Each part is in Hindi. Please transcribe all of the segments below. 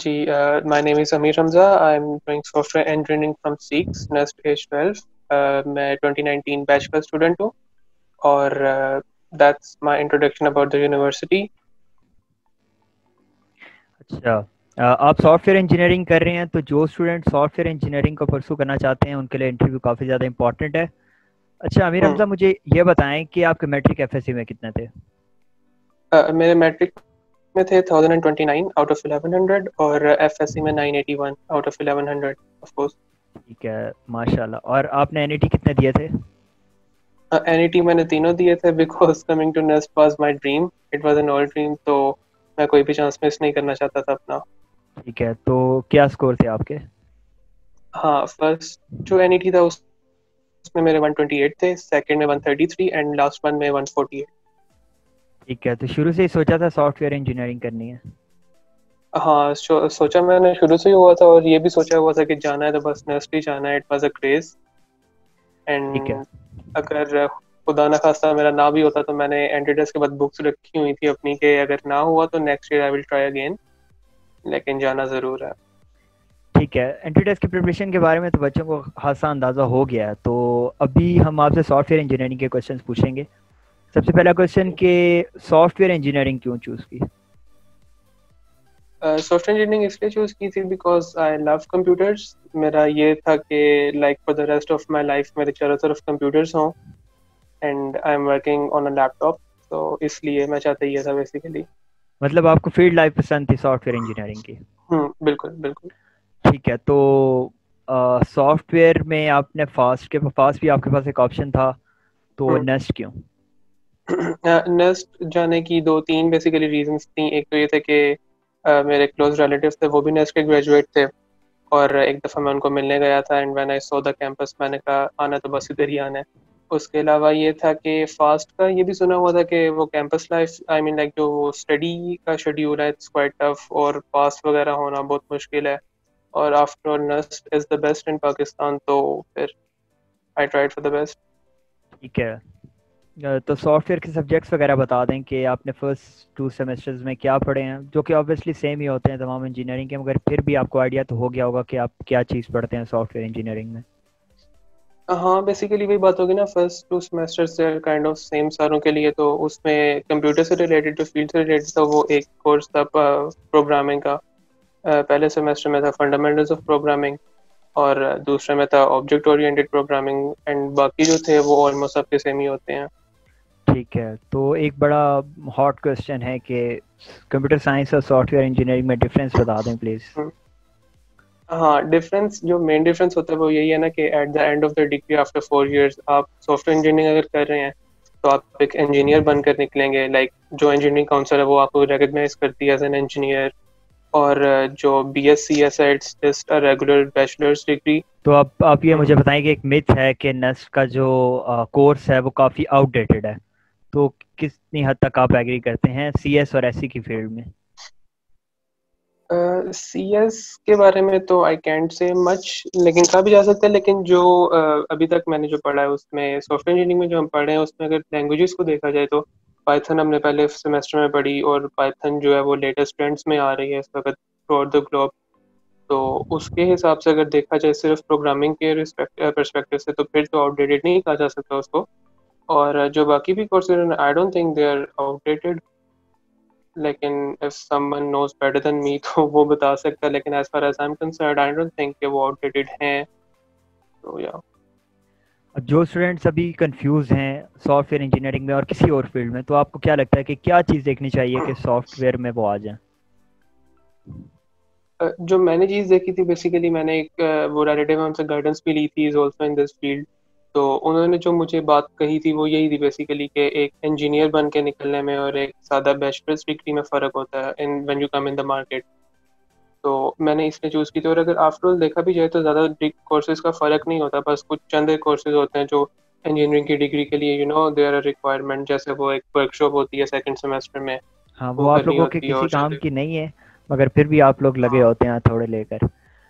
Ji, my name is Amir Hamza. I'm doing software engineering from SEEKS, NUST age 12. मैं 2019 बैच का स्टूडेंट हूँ और that's my introduction about the university. अच्छा, आप सॉफ्टवेयर इंजीनियरिंग कर रहे हैं तो जो स्टूडेंट सॉफ्टवेयर इंजीनियरिंग को परसू करना चाहते हैं उनके लिए इंटरव्यू काफ़ी ज़्यादा इंपॉर्टेंट है. अच्छा आमिर हमजा, मुझे ये बताएं कि आपके मैट्रिक एफएससी में कितने थे? मेरे मैट्रिक में थे 1029 आउट ऑफ 1100 और एफएससी में 981 आउट ऑफ 1100 ऑफ कोर्स. ठीक है, माशाल्लाह. और आपने एनईटी कितने दिए थे? एनईटी मैंने तीनों दिए थे because coming to Nernst was my dream. It was an old dream, तो मैं कोई भी चांस मिस नहीं करना चाहता था अपना. ठीक है, तो क्या स्कोर थे आपके? हाँ, फर्स्ट जो एनईटी था उसमें मेरे 128 थे, सेकंड में 133 एंड लास्ट वन में 148. ठीक है, तो शुरू से ही सोचा था सॉफ्टवेयर इंजीनियरिंग करनी है? हाँ, सोचा मैंने शुरू से ही हुआ था और ये भी सोचा हुआ था कि जाना है तो बस नर्सरी जाना है. It was a craze and ठीक है, अगर खुदा ना खास्ता मेरा ना भी होता तो मैंने एंट्रेंस के बाद बुक्स रखी हुई थी अपनी के अगर ना हुआ तो next year I will try again, लेकिन जाना ज़रूर है. ठीक है, एंट्रेंस की प्रिपरेशन के बारे में तो बच्चों को खासा अंदाज़ा हो गया है, तो अभी हम आपसे सॉफ्टवेयर इंजीनियरिंग के क्वेश्चंस पूछेंगे. सबसे पहला क्वेश्चन के सॉफ्टवेयर इंजीनियरिंग क्यों चूज़ की? सॉफ्टवेयर इंजीनियरिंग इसलिए चूज़ की थी बिकॉज आई लव कंप्यूटर्स. मेरा ये था कि like for the rest of my life मेरे चारों तरफ कंप्यूटर्स हों and I am working on a laptop, तो इसलिए मैं चाहता ये था बेसिकली. मतलब आपको फील्ड लाइफ पसंद थी सॉफ्टवेयर इंजीनियरिंग की? बिल्कुल बिल्कुल. ठीक है, तो सॉफ्टवेयर में आपने फास्ट भी आपके पास एक ऑप्शन था, तो नस्ट क्यों? नस्ट जाने की 2-3 बेसिकली रीजंस थी. एक तो ये था कि मेरे क्लोज रिलेटिव्स थे वो भी नस्ट के ग्रेजुएट थे और एक दफ़ा मैं उनको मिलने गया था and when I saw the campus मैंने कहा आना तो बस इधर ही आना है. उसके अलावा ये था कि फास्ट का ये भी सुना हुआ था कि वो कैंपस लाइफ आई मीन जो वो स्टडी का शेड्यूल है इट्स क्वाइट टफ और पास वगैरह होना बहुत मुश्किल है और after all Nernst is the best in Pakistan, तो फिर I tried for the best. ठीक है, तो सॉफ्टवेयर के सब्जेक्ट्स वगैरह बता दें कि आपने फर्स्ट 2 सेमेस्टर्स में क्या पढ़े हैं, जो कि ऑब्वियसली सेम ही होते हैं तमाम इंजीनियरिंग के, मगर फिर भी आपको आइडिया तो हो गया होगा कि आप क्या चीज़ पढ़ते हैं सॉफ्टवेयर इंजीनियरिंग में. हाँ, बेसिकली वही बात होगी ना, first 2 semesters kind of same सारों के लिए. तो उसमें कंप्यूटर से रिलेटेड जो फील्ड से रिलेटेड था वो एक कोर्स था प्रोग्रामिंग का. पहले सेमेस्टर में था फंडामेंटल्स ऑफ प्रोग्रामिंग और दूसरे में था ऑब्जेक्ट ओरिएंटेड प्रोग्रामिंग एंड बाकी जो थे वो ऑलमोस्ट सबके सेम ही होते हैं. ठीक है, तो एक बड़ा हॉट क्वेश्चन है कि कंप्यूटर साइंस और सॉफ्टवेयर इंजीनियरिंग में डिफरेंस बता दें प्लीज. हाँ, डिफरेंस जो मेन डिफरेंस होता है वो यही है ना कि at the end of the degree after 4 years आप सॉफ्टवेयर इंजीनियरिंग अगर कर रहे हैं तो आप एक इंजीनियर बनकर निकलेंगे. लाइक जो इंजीनियरिंग काउंसिल है वो आपको रिकग्नाइज करती है एज एन इंजीनियर और जो बीएससी है it's just a regular bachelor's degree. तो आप ये मुझे बताएं कि एक मिथ है कि नस्ट का जो कोर्स है वो काफ़ी आउटडेटेड है, तो कितनी हद तक आप एग्री करते हैं सीएस और एससी की फील्ड में? सीएस के बारे में तो आई कैंट से मच, लेकिन कहा भी जा सकता है. लेकिन जो अभी तक मैंने जो पढ़ा है उसमें सॉफ्टवेयर इंजीनियरिंग में जो हम पढ़े हैं उसमें अगर लैंग्वेजेस को देखा जाए तो पाइथन हमने पहले सेमेस्टर में पढ़ी और पाइथन जो है वो लेटेस्ट ट्रेंड्स में आ रही है इस वक्त थ्रू आउट द ग्लोब, तो उसके हिसाब से अगर देखा जाए सिर्फ प्रोग्रामिंग के परस्पेक्टिव से तो फिर तो आउटडेटेड नहीं कहा जा सकता उसको. और जो बाकी भी कोर्सेज हैं I don't think they are outdated, लेकिन if someone knows better than me तो वो बता सकता है, लेकिन as far as I am concerned I don't think कि वो आउटडेटेड हैं. तो या जो स्टूडेंट्स अभी कंफ्यूज हैं सॉफ्टवेयर इंजीनियरिंग में और किसी और फील्ड में, तो आपको क्या लगता है कि क्या चीज़ देखनी चाहिए कि सॉफ्टवेयर में वो आ जाए? जो मैंने चीज़ देखी थी बेसिकली मैंने एक वो रिलेटिव उनसे गाइडेंस भी ली थी is also in this field, तो उन्होंने जो मुझे बात कही थी वो यही थी बेसिकली कि एक इंजीनियर बन के निकलने में और एक सादा बैचलर्स डिग्री में फ़र्क होता है in when you come in the market, तो मैंने इसलिए चूज़ की थी. और अगर आफ्टर ऑल देखा भी जाए तो ज़्यादा कोर्सेज का फ़र्क नहीं होता, बस कुछ चंद कोर्सेज होते हैं जो इंजीनियरिंग की डिग्री के लिए you know there are requirement, जैसे वो एक वर्कशॉप होती है सेकंड सेमेस्टर में. हाँ, वो आप लोगों के किसी काम की नहीं है मगर फिर भी आप लोग लगे होते हैं थोड़े लेकर.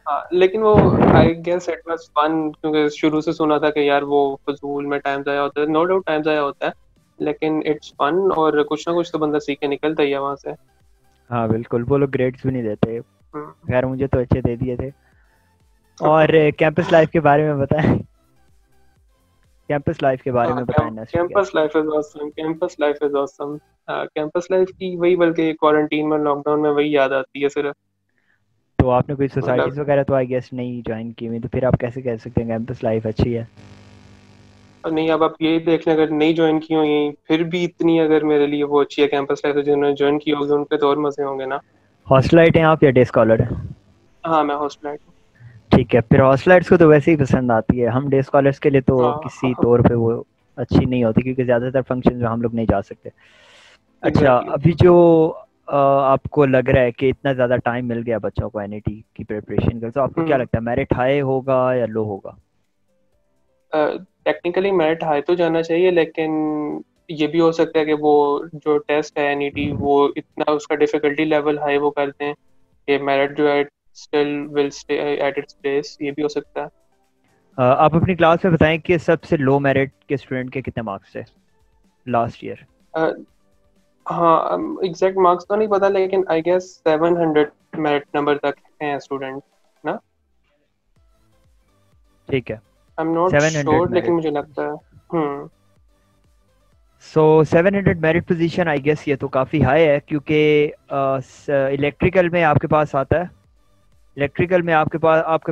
हाँ, लेकिन वो I guess it was fun क्योंकि शुरू से सुना था कि यार वो फजूल में टाइम ज़ाया होता है. नो डाउट टाइम ज़ाया होता है लेकिन इट्स फन और कुछ ना कुछ तो बंदा सीख के निकलता ही है वहाँ से. हाँ बिल्कुल, वो लोग ग्रेड्स भी नहीं देते. खैर मुझे तो अच्छे दे दिए थे। और कैंपस लाइफ के बारे में बताएं। कैंपस लाइफ के बारे में बताएं। Campus life is awesome. Campus life की वही, बल्कि क्वारंटीन में लॉकडाउन में वही याद आती है सिर्फ। तो आपने कोई सोसाइटीज वगैरह तो आई गेस नहीं ज्वाइन की हुई, तो फिर आप कैसे कह सकते हैं कैंपस लाइफ अच्छी है? नहीं, अब आप ये देख लें, अगर नहीं ज्वाइन की हुई फिर भी इतनी, अगर मेरे लिए वो अच्छी है कैंपस लाइफ। जिन्होंने ज्वाइन की होगी उनके तो और मजे होंगे ना। हॉस्टलाइट हैं आप या डे स्कॉलर हैं? हाँ, मैं हॉस्टलाइट हूँ। ठीक है, फिर हॉस्टलाइट्स को तो वैसे ही पसंद आती है। हम डे स्कॉलर्स के लिए तो किसी तौर पे वो अच्छी नहीं होती, क्योंकि ज़्यादातर फंक्शन में हम लोग नहीं जा सकते। अच्छा, अभी जो आपको लग रहा है कि इतना ज़्यादा टाइम मिल गया बच्चों को एनईटी की प्रिपरेशन कर, तो आपको क्या लगता है मेरिट हाई होगा या लो होगा? टेक्निकली मेरिट हाई तो जाना चाहिए, लेकिन ये भी हो सकता है कि वो जो टेस्ट है एनईटी वो इतना उसका डिफिकल्टी लेवल हाई वो करते हैं कि मेरिट जो है still will stay at its place, ये भी हो सकता है। आप अपनी क्लास में बताएं कि सबसे लो मेरिट के स्टूडेंट के कितने मार्क्स थे लास्ट ईयर? हाँ, एग्जैक्ट मार्क्स तो नहीं पता, लेकिन आई गेस 700 मेरिट नंबर तक हैं स्टूडेंट ना। ठीक है, आई एम नॉट श्योर, लेकिन मुझे लगता है so 700 merit position I guess ये तो काफ़ी हाई है, क्योंकि इलेक्ट्रिकल में आपके पास आता है, इलेक्ट्रिकल में आपके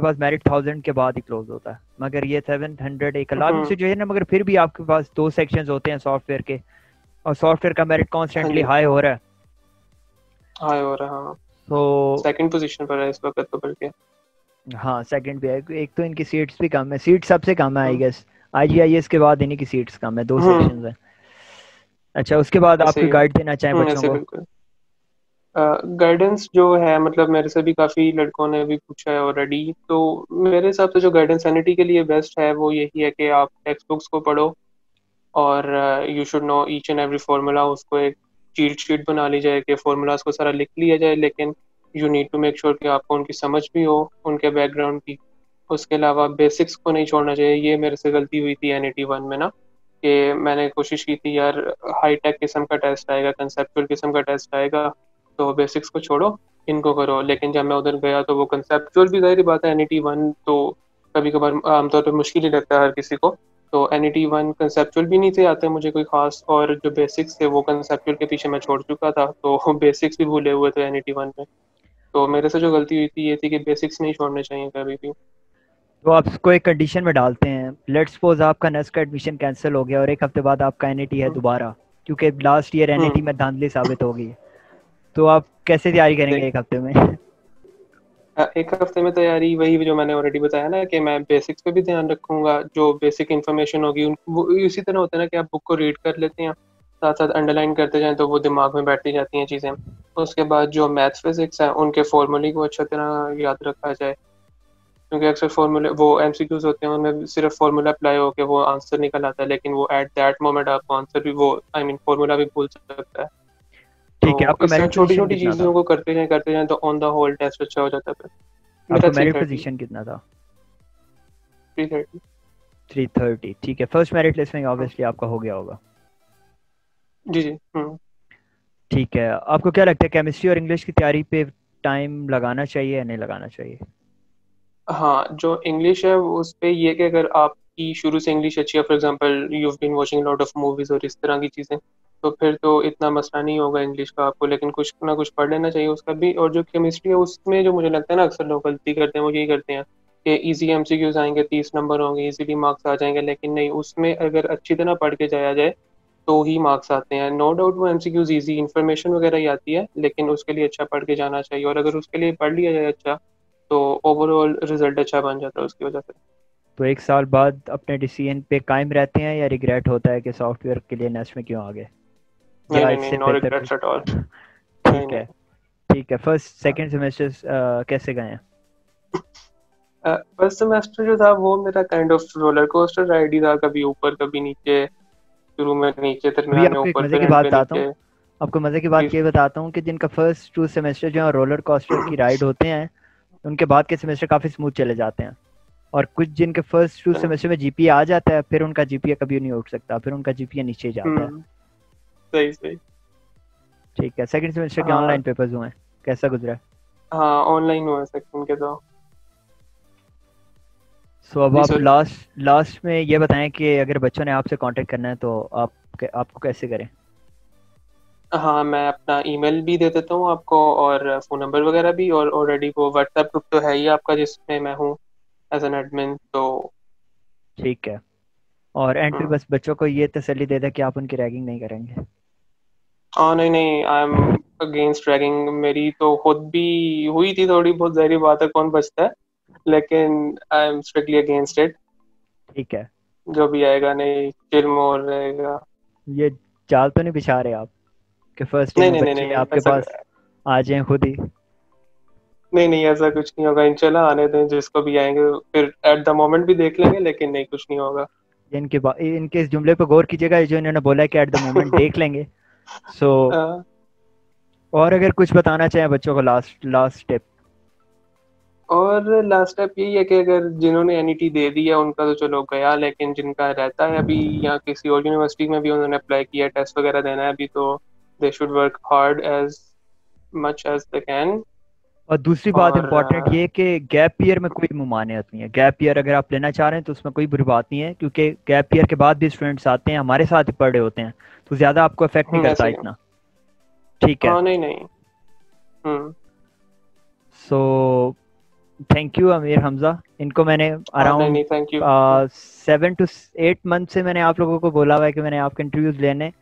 पास मेरिट 1000 के बाद ही क्लोज होता है, मगर ये 700 एक अलावा सिचुएशन है। मगर फिर भी आपके पास दो सेक्शंस होते हैं सॉफ्टवेयर के, और सॉफ्टवेयर का मेरिट कॉन्स्टेंटली हाई हो रहा है हाँ। तो सेकंड पोजीशन पर है इस वक्त तो, बल्कि हाँ सेकंड भी है। एक तो इनकी सीट्स भी कम है, सीट सबसे कम है आई गेस, IGIS के बाद इन्हीं की सीट्स कम है, दो सेक्शंस हैं। अच्छा, उसके बाद आप कोई गाइड देना चाहें बच्चों को? गाइडेंस जो है, मतलब मेरे से भी काफ़ी लड़कों ने भी पूछा है ऑलरेडी, तो मेरे हिसाब से जो गाइडेंस एनईटी के लिए बेस्ट है वो यही है कि आप टेक्स्ट बुक्स को पढ़ो और you should know each and every formula. उसको एक चीट शीट बना ली जाए कि फार्मूलाज को सारा लिख लिया जाए, लेकिन you need to make sure कि आपको उनकी समझ भी हो, उनके बैकग्राउंड की। उसके अलावा बेसिक्स को नहीं छोड़ना चाहिए। ये मेरे से गलती हुई थी NET 1 में ना, कि मैंने कोशिश की थी यार हाई टेक किस्म का टेस्ट आएगा, कंसेप्चुअल किस्म का टेस्ट आएगा, तो बेसिक्स को छोड़ो इनको करो। लेकिन जब मैं उधर गया तो वो कंसेप्चुअल भी, ज़ाहिर बात है NET 1 तो कभी कभार आमतौर पर मुश्किल ही लगता है हर किसी को, तो NET 1 कंसेप्चुअल भी नहीं थे आते मुझे कोई खास, और जो बेसिक्स थे वो कंसेप्चुअल के पीछे मैं छोड़ चुका था, तो बेसिक्स भी भूले हुए थे NET 1 में। तो मेरे से जो गलती हुई थी ये थी कि बेसिक्स नहीं छोड़ने चाहिए कभी भी। तो आप इसको एक कंडीशन में डालते हैं, लेट्स सपोज आपका NUST का एडमिशन कैंसिल हो गया और एक हफ्ते बाद आपका NET है दोबारा, क्योंकि लास्ट ईयर NET में धांधली साबित हो गई, तो आप कैसे तैयारी करेंगे एक हफ्ते में? एक हफ्ते में तैयारी वही जो मैंने ऑलरेडी बताया ना, कि मैं बेसिक्स पे भी ध्यान रखूंगा, जो बेसिक इन्फॉर्मेशन होगी वो इसी तरह होता है ना कि आप बुक को रीड कर लेते हैं, साथ साथ अंडरलाइन करते जाएं तो वो दिमाग में बैठती जाती हैं चीज़ें। उसके बाद जो मैथ्स फिजिक्स है उनके फॉर्मूले को अच्छा तरह याद रखा जाए, क्योंकि अक्सर फॉर्मूले वो MCQs होते हैं उनमें सिर्फ फार्मूला अप्लाई होकर वो आंसर निकल आता है, लेकिन वो एट दैट मोमेंट आपको आंसर भी वो फार्मूला भी भूल सकता है। ठीक है, आपको मेरिट छोटी छोटी चीजों को करते जाएं तो ऑन द होल टेस्ट अच्छा हो जाता है। मेरा मेरिट पोजीशन कितना था? 330। ठीक है, फर्स्ट मेरिट लिस्ट में ऑब्वियसली आपका हो गया होगा। जी। ठीक है, आपको क्या लगता है केमिस्ट्री और इंग्लिश की तैयारी पे टाइम लगाना चाहिए या नहीं लगाना चाहिए? हाँ, जो इंग्लिश है उस पे ये कि अगर आपकी शुरू से इंग्लिश अच्छी है, for example you have been watching lot of movies और इस तरह की चीज़ें, तो फिर तो इतना मसला नहीं होगा इंग्लिश का आपको, लेकिन कुछ ना कुछ पढ़ लेना चाहिए उसका भी। और जो केमिस्ट्री है उसमें जो मुझे लगता है ना अक्सर लोग गलती करते हैं वो यही करते हैं कि ईजी MCQs आएंगे, 30 नंबर होंगे, ईजीली मार्क्स आ जाएंगे, लेकिन नहीं, उसमें अगर अच्छी तरह पढ़ के जाया जाए तो ही मार्क्स आते हैं। नो डाउट वो MCQs ईजी इन्फॉर्मेशन वगैरह ही आती है, लेकिन उसके लिए अच्छा पढ़ के जाना चाहिए, और अगर उसके लिए पढ़ लिया जाए अच्छा तो ओवरऑल रिजल्ट अच्छा बन जाता है उसकी वजह से। तो एक साल बाद अपने डिसीजन पे कायम रहते हैं या रिग्रेट होता है कि सॉफ्टवेयर के लिए NUST में क्यों आ गए? नहीं, नो रिग्रेट्स एट ऑल। ठीक है, फर्स्ट सेकंड सेमेस्टर कैसे गए हैं? फर्स्ट सेमेस्टर जो था वो मेरा kind of roller coaster ride ही था, कभी ऊपर कभी नीचे, शुरू में नीचे दरमियान में ऊपर। मजे की बात बताता हूं आपको, मजे की बात ये बताता हूं कि जिनका फर्स्ट 2 सेमेस्टर जो है रोलर कोस्टर की राइड होते हैं, उनके बाद के सेमेस्टर काफ़ी स्मूथ चले जाते हैं, और कुछ जिनके फर्स्ट 2 सेमेस्टर में GPA आ जाता है, फिर उनका GPA कभी नहीं उठ सकता, फिर उनका GPA नीचे जाता है। सही। ठीक है, सेकंड सेमेस्टर के ऑनलाइन पेपर्स हुए, कैसा गुजरा? हाँ ऑनलाइन हुआ सेक्शन के तो। सो अब आप लास्ट में ये बताएं कि अगर बच्चों ने आपसे कांटेक्ट करना है तो आपको कैसे करें? हाँ मैं अपना ईमेल भी दे देता हूँ आपको और फ़ोन नंबर वगैरह भी, और ऑलरेडी वो व्हाट्सएप ग्रुप तो है ही आपका जिसमें मैं हूँ एज एन एडमिन, तो ठीक है। और एंड पे बस बच्चों को ये तसल्ली दे दें कि आप उनकी रैगिंग नहीं करेंगे। हाँ नहीं नहीं, आई एम अगेंस्ट रैगिंग। मेरी तो खुद भी हुई थी थोड़ी बहुत, जहरी बात है कौन बचता है, लेकिन I am strictly against it. ठीक है, जो भी आएगा नहीं फिल्म और रहेगा। ये जाल तो नहीं बिछा रहे आप कि फर्स्ट टाइम बच्चे आपके पास आ जाएं खुद ही? नहीं नहीं, ऐसा कुछ नहीं होगा इंशाल्लाह। आने दें जिसको भी आएंगे, फिर एट द मोमेंट भी देख लेंगे, लेकिन नहीं कुछ नहीं होगा। इनके इस जुमले पे गौर कीजिएगा जो इन्होंने बोला है कि एट द मोमेंट देख लेंगे। सो और अगर कुछ बताना चाहें बच्चों को लास्ट टिप? और लास्ट स्टेप यही है कि अगर जिन्होंने एनईटी दे दिया उनका तो चलो गया, लेकिन जिनका रहता है अभी या किसी और यूनिवर्सिटी में भी उन्होंने अप्लाई किया, टेस्ट वगैरह देना है अभी, तो they should work hard as much as they can. और दूसरी बात इम्पोर्टेंट ये कि गैप ईयर में कोई मुमानियत नहीं है। गैप ईयर अगर आप लेना चाह रहे हैं तो उसमें कोई बुरी बात नहीं है, क्योंकि गैप ईयर के बाद भी स्टूडेंट्स आते हैं, हमारे साथ ही पढ़े होते हैं, तो ज़्यादा आपको अफेक्ट नहीं करता इतना। ठीक है, नहीं नहीं। So thank you Aamir Hamza. इनको मैंने अराउंड 7 to 8 मंथ से मैंने आप लोगों को बोला हुआ है कि मैंने आपके इंटरव्यूज लेने,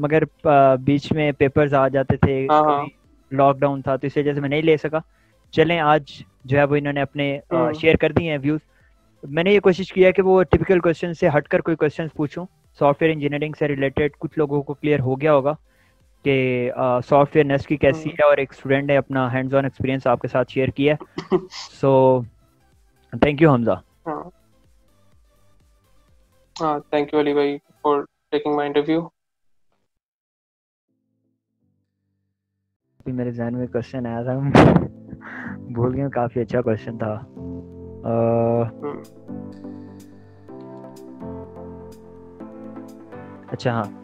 मगर बीच में पेपर्स आ जाते थे, लॉकडाउन था, तो इस वजह से मैं नहीं ले सका। चलें आज जो है वो इन्होंने अपने शेयर कर दिए हैं व्यूज। मैंने ये कोशिश किया कि वो टिपिकल क्वेश्चन से हटकर कोई क्वेश्चन पूछूँ सॉफ्टवेयर इंजीनियरिंग से रिलेटेड। कुछ लोगों को क्लियर हो गया होगा कि सॉफ्टवेयर नेस्ट की कैसी है, और एक स्टूडेंट ने अपना हैंड्स ऑन एक्सपीरियंस आपके साथ शेयर किया। So thank you Hamza. हाँ थैंक यू अली भाई फॉर टेकिंग माय इंटरव्यू। मेरे जहन में क्वेश्चन आया था, भूल गया, काफी अच्छा क्वेश्चन था। अच्छा हाँ,